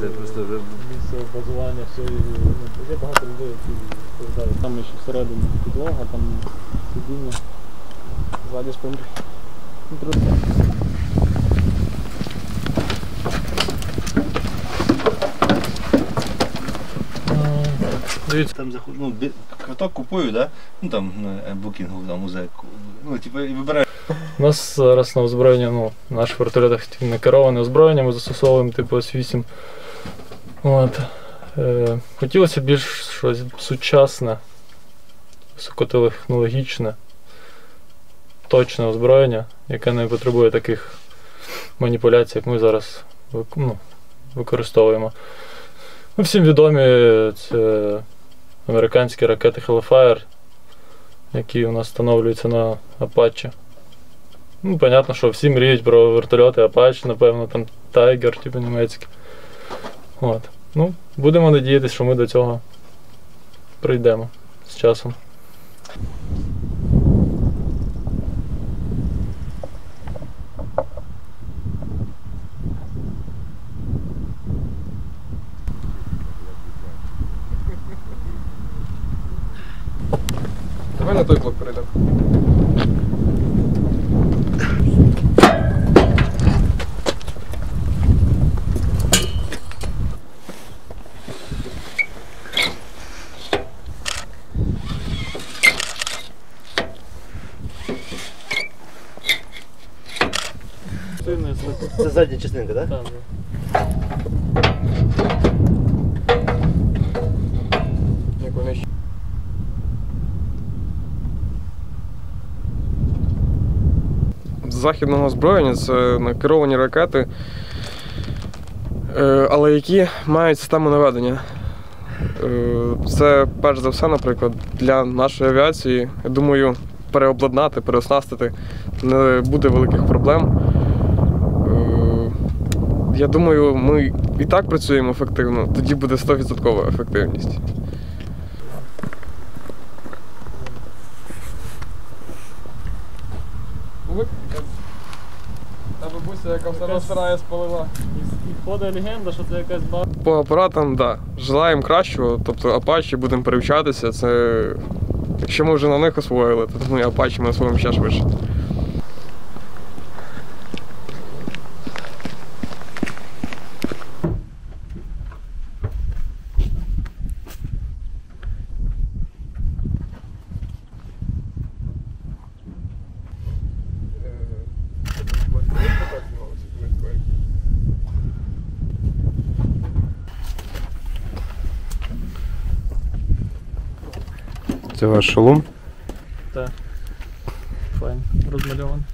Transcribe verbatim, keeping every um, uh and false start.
це просто місце базування, все, є багато людей, які розповідають. Там ще всередині підлога, там сидіння, ззаді шпинки. Дивіться, там захожу, ну, квиток купую, да? Ну там букінгу, там музей, ну типу і вибираю. У нас зараз на озброєння, ну, в наших вертольотах не кероване озброєння, ми застосовуємо типу ес вісім. От. Е, хотілося більш щось сучасне, високотехнологічне, точне озброєння, яке не потребує таких маніпуляцій, як ми зараз ну, використовуємо. Ну, всім відомі це американські ракети Hellfire, які у нас встановлюються на Apache. Ну, понятно, що всі мріють про вертольоти Apache, напевно, там Тайгер, типу німецький. От. Ну, будемо надіятися, що ми до цього прийдемо з часом. Давай на той блок перейдемо. Це задня частинка, так? Так, так. Як вони ще... З західного озброєння це керовані ракети, але які мають систему наведення. Це перш за все, наприклад, для нашої авіації, я думаю, переобладнати, переоснастити не буде великих проблем. Я думаю, ми і так працюємо ефективно, тоді буде сто відсотків ефективність. Та бабуся, яка все розсирає, спалила. І ходить легенда, що це якась баба. По апаратам, так. Да. Желаємо кращого, тобто Apache будемо перевчатися. Це... Якщо ми вже на них освоїли, то ну, Apache ми освоїмо ще швидше. Це ваш шолом? Так. Файн, розмальований.